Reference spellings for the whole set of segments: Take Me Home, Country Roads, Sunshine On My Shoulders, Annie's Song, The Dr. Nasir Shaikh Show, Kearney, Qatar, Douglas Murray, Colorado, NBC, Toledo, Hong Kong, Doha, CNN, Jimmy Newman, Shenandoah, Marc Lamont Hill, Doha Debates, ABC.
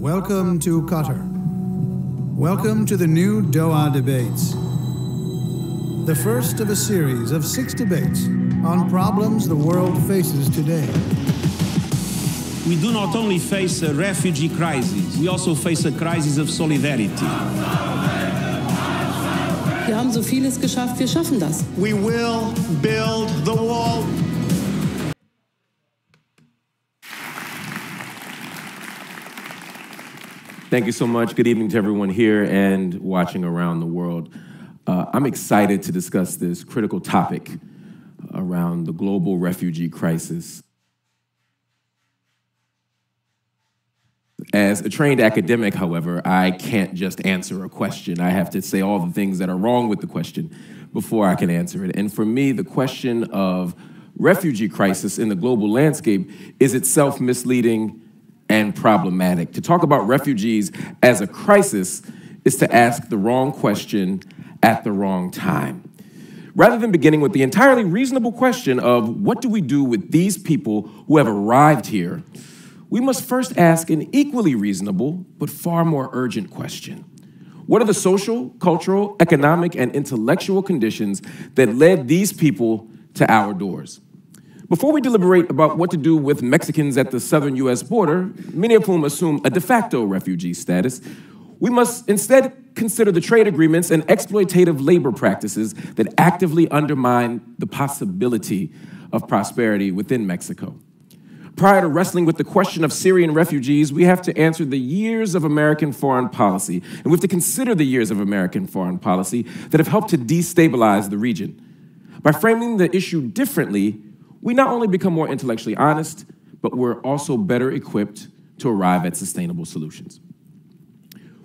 Welcome to Qatar. Welcome to the new Doha Debates, the first of a series of 6 debates on problems the world faces today. We do not only face a refugee crisis, we also face a crisis of solidarity. Wir haben so vieles geschafft, wir schaffen das. We will build the wall. Thank you so much. Good evening to everyone here and watching around the world. I'm excited to discuss this critical topic around the global refugee crisis. As a trained academic, however, I can't just answer a question. I have to say all the things that are wrong with the question before I can answer it. And for me, the question of refugee crisis in the global landscape is itself misleading and problematic. To talk about refugees as a crisis is to ask the wrong question at the wrong time. Rather than beginning with the entirely reasonable question of what do we do with these people who have arrived here, we must first ask an equally reasonable but far more urgent question. What are the social, cultural, economic, and intellectual conditions that led these people to our doors? Before we deliberate about what to do with Mexicans at the southern U.S. border, many of whom assume a de facto refugee status, we must instead consider the trade agreements and exploitative labor practices that actively undermine the possibility of prosperity within Mexico. Prior to wrestling with the question of Syrian refugees, we have to answer the years of American foreign policy, and we have to consider the years of American foreign policy that have helped to destabilize the region. By framing the issue differently, we not only become more intellectually honest, but we're also better equipped to arrive at sustainable solutions.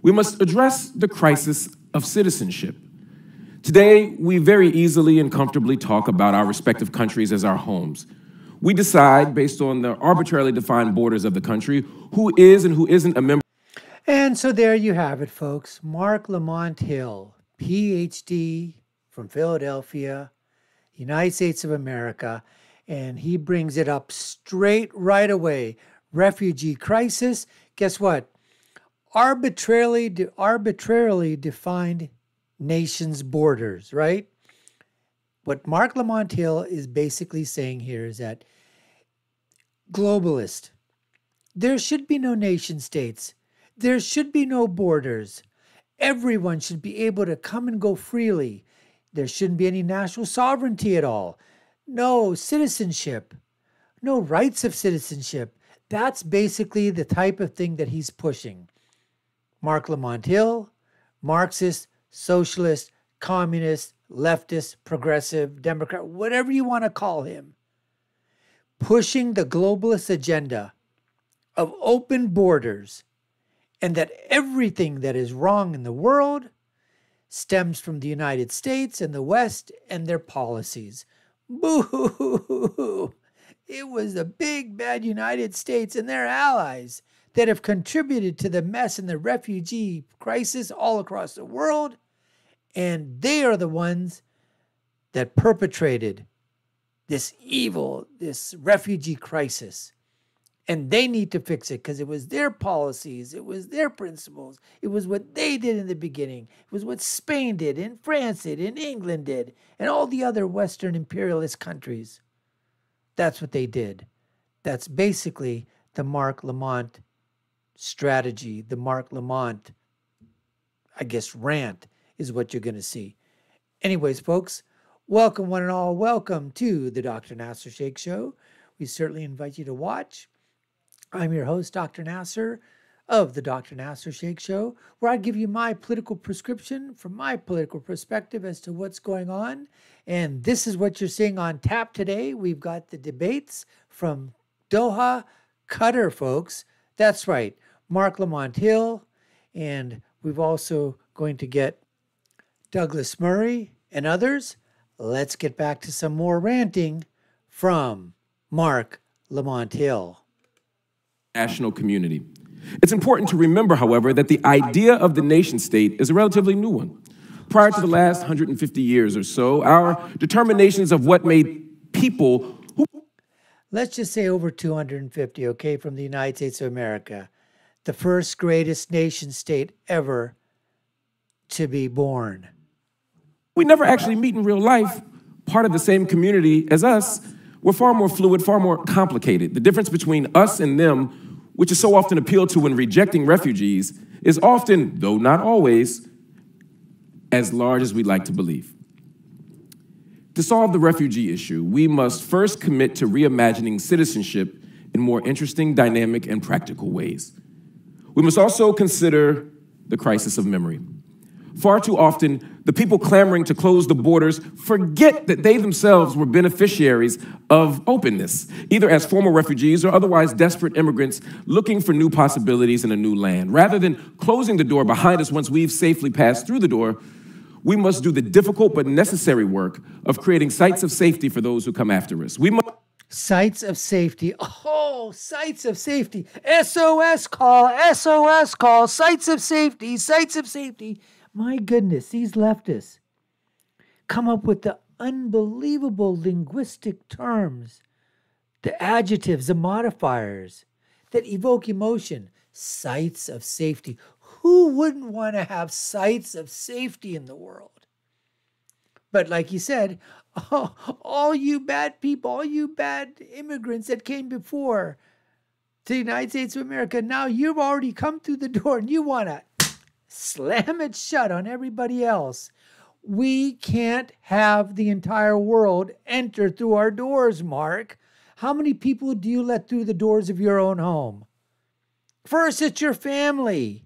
We must address the crisis of citizenship. Today, we very easily and comfortably talk about our respective countries as our homes. We decide, based on the arbitrarily defined borders of the country, who is and who isn't a member. And so there you have it, folks. Marc Lamont Hill, PhD from Philadelphia, United States of America, and he brings it up straight right away. Refugee crisis, guess what? Arbitrarily defined nations' borders, right? What Marc Lamont Hill is basically saying here is that globalist, there should be no nation states. There should be no borders. Everyone should be able to come and go freely. There shouldn't be any national sovereignty at all. No citizenship, no rights of citizenship. That's basically the type of thing that he's pushing. Marc Lamont Hill, Marxist, socialist, communist, leftist, progressive, Democrat, whatever you want to call him, pushing the globalist agenda of open borders and that everything that is wrong in the world stems from the United States and the West and their policies. Boo-hoo-hoo-hoo-hoo. It was the big, bad United States and their allies that have contributed to the mess and the refugee crisis all across the world. And they are the ones that perpetrated this evil, this refugee crisis. And they need to fix it because it was their policies. It was their principles. It was what they did in the beginning. It was what Spain did and France did and England did and all the other Western imperialist countries. That's what they did. That's basically the Marc Lamont strategy, the Marc Lamont, I guess, rant is what you're going to see. Anyways, folks, welcome one and all. Welcome to the Dr. Nasir Shaikh Show. We certainly invite you to watch. I'm your host, Dr. Nasir, of the Dr. Nasir Shaikh Show, where I give you my political prescription from my political perspective as to what's going on. And this is what you're seeing on tap today. We've got the debates from Doha, Qatar, folks. That's right, Marc Lamont Hill. And we've also going to get Douglas Murray and others. Let's get back to some more ranting from Marc Lamont Hill. National community. It's important to remember, however, that the idea of the nation state is a relatively new one. Prior to the last 150 years or so, our determinations of what made people who... Let's just say over 250, okay, from the United States of America. the first greatest nation state ever to be born. We never actually meet in real life, part of the same community as us. We're far more fluid, far more complicated. The difference between us and them, which is so often appealed to when rejecting refugees, is often, though not always, as large as we'd like to believe. To solve the refugee issue, we must first commit to reimagining citizenship in more interesting, dynamic, and practical ways. We must also consider the crisis of memory. Far too often, the people clamoring to close the borders forget that they themselves were beneficiaries of openness, either as former refugees or otherwise desperate immigrants looking for new possibilities in a new land. Rather than closing the door behind us once we've safely passed through the door, we must do the difficult but necessary work of creating sites of safety for those who come after us. We must... Sites of safety. Oh, sites of safety. SOS call, SOS call, sites of safety, sites of safety. My goodness, these leftists come up with the unbelievable linguistic terms, the adjectives, the modifiers that evoke emotion. Sites of safety. Who wouldn't want to have sites of safety in the world? But like you said, oh, all you bad people, all you bad immigrants that came before to the United States of America, now you've already come through the door and you want to slam it shut on everybody else. We can't have the entire world enter through our doors, Mark. How many people do you let through the doors of your own home? First, it's your family.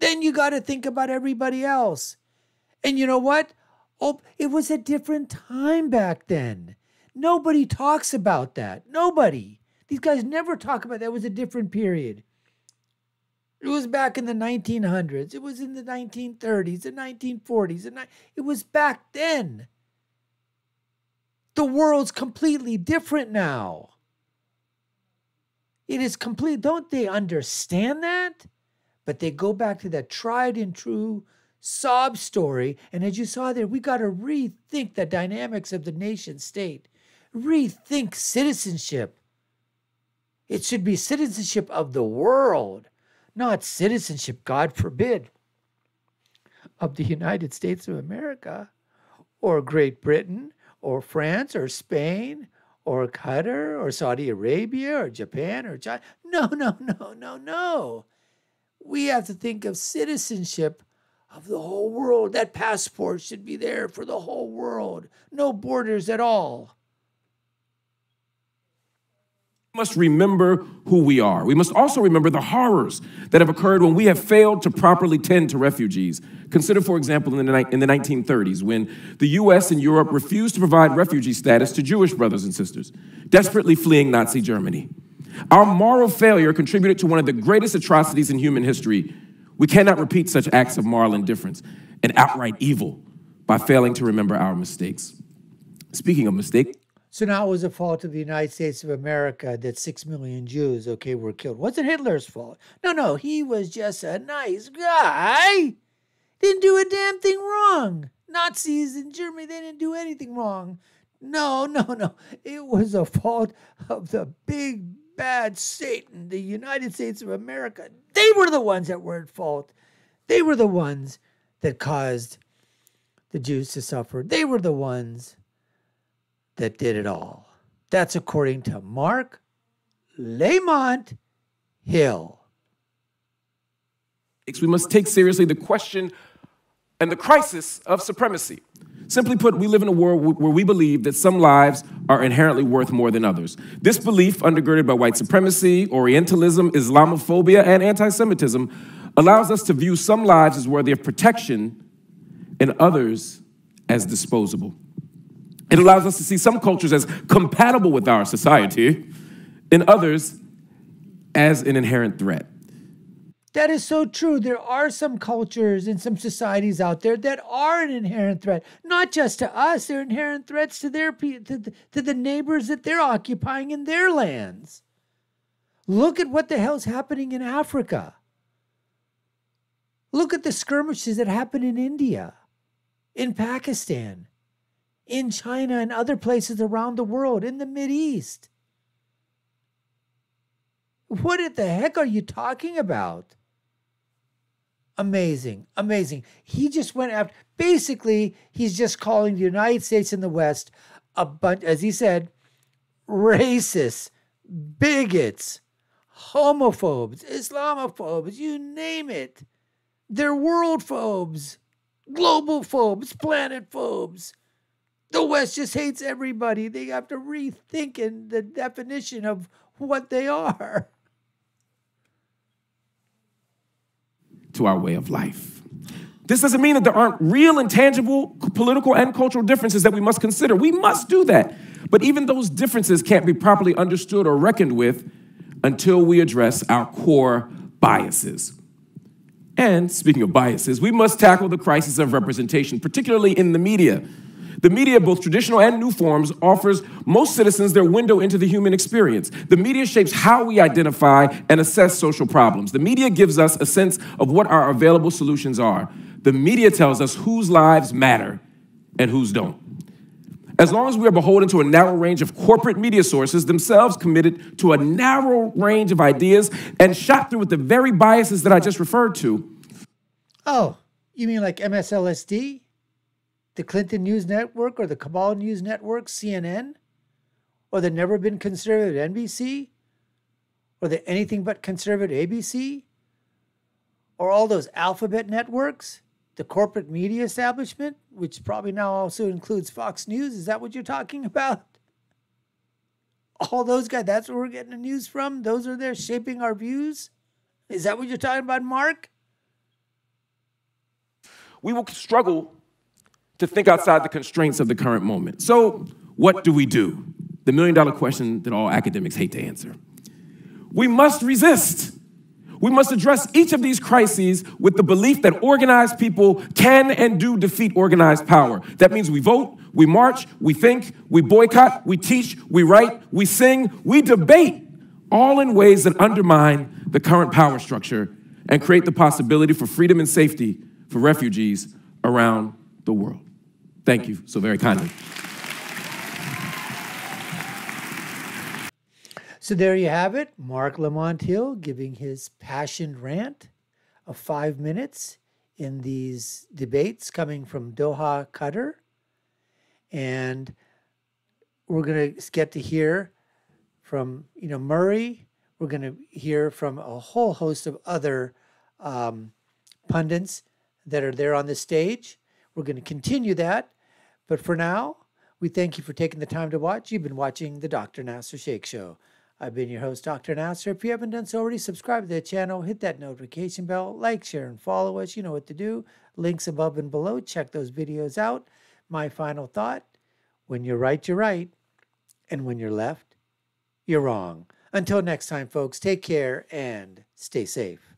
Then you got to think about everybody else. And you know what? Oh, it was a different time back then. Nobody talks about that. Nobody. These guys never talk about that. It was a different period. It was back in the 1900s. It was in the 1930s, the 1940s. It was back then. The world's completely different now. It is complete. Don't they understand that? But they go back to that tried and true sob story. And as you saw there, we got to rethink the dynamics of the nation state. Rethink citizenship. It should be citizenship of the world. Not citizenship, God forbid, of the United States of America or Great Britain or France or Spain or Qatar or Saudi Arabia or Japan or China. No, no, no, no, no. We have to think of citizenship of the whole world. That passport should be there for the whole world. No borders at all. We must remember who we are. We must also remember the horrors that have occurred when we have failed to properly tend to refugees. Consider, for example, in the 1930s, when the U.S. and Europe refused to provide refugee status to Jewish brothers and sisters, desperately fleeing Nazi Germany. Our moral failure contributed to one of the greatest atrocities in human history. We cannot repeat such acts of moral indifference and outright evil by failing to remember our mistakes. Speaking of mistakes... So now it was the fault of the United States of America that 6 million Jews, okay, were killed. Wasn't Hitler's fault. No, no, he was just a nice guy. Didn't do a damn thing wrong. Nazis in Germany, they didn't do anything wrong. No, no, no. It was the fault of the big, bad Satan, the United States of America. They were the ones that were at fault. They were the ones that caused the Jews to suffer. They were the ones that did it all. That's according to Marc Lamont Hill. We must take seriously the question and the crisis of supremacy. Simply put, we live in a world where we believe that some lives are inherently worth more than others. This belief, undergirded by white supremacy, Orientalism, Islamophobia, and anti-Semitism, allows us to view some lives as worthy of protection and others as disposable. It allows us to see some cultures as compatible with our society and others as an inherent threat. That is so true. There are some cultures and some societies out there that are an inherent threat, not just to us. They're inherent threats to the neighbors that they're occupying in their lands. Look at what the hell's happening in Africa. Look at the skirmishes that happen in India, in Pakistan, in China and other places around the world, in the Mideast. What the heck are you talking about? Amazing, amazing. He just went after, basically, he's just calling the United States and the West a bunch, as he said, racists, bigots, homophobes, Islamophobes, you name it. They're world phobes, global phobes, planet phobes. The West just hates everybody. They have to rethink in the definition of what they are. To our way of life. This doesn't mean that there aren't real and tangible political and cultural differences that we must consider. We must do that. But even those differences can't be properly understood or reckoned with until we address our core biases. And speaking of biases, we must tackle the crisis of representation, particularly in the media. The media, both traditional and new forms, offers most citizens their window into the human experience. The media shapes how we identify and assess social problems. The media gives us a sense of what our available solutions are. The media tells us whose lives matter and whose don't. As long as we are beholden to a narrow range of corporate media sources, themselves committed to a narrow range of ideas and shot through with the very biases that I just referred to. Oh, you mean like MSLSD? The Clinton News Network or the Cabal News Network, CNN, or the Never Been Conservative NBC, or the Anything But Conservative ABC, or all those alphabet networks, the corporate media establishment, which probably now also includes Fox News. Is that what you're talking about? All those guys, that's where we're getting the news from? Those are there shaping our views? Is that what you're talking about, Mark? We will struggle to think outside the constraints of the current moment. So what do we do? The million-dollar question that all academics hate to answer. We must resist. We must address each of these crises with the belief that organized people can and do defeat organized power. That means we vote, we march, we think, we boycott, we teach, we write, we sing, we debate, all in ways that undermine the current power structure and create the possibility for freedom and safety for refugees around the world. Thank you so very kindly. So there you have it, Marc Lamont Hill giving his passionate rant of 5 minutes in these debates coming from Doha, Qatar. And we're going to get to hear from, Murray. We're going to hear from a whole host of other pundits that are there on the stage. We're going to continue that. But for now, we thank you for taking the time to watch. You've been watching The Dr. Nasir Shaikh Show. I've been your host, Dr. Nasir. If you haven't done so already, subscribe to the channel, hit that notification bell, like, share, and follow us. You know what to do. Links above and below. Check those videos out. My final thought, when you're right. And when you're left, you're wrong. Until next time, folks, take care and stay safe.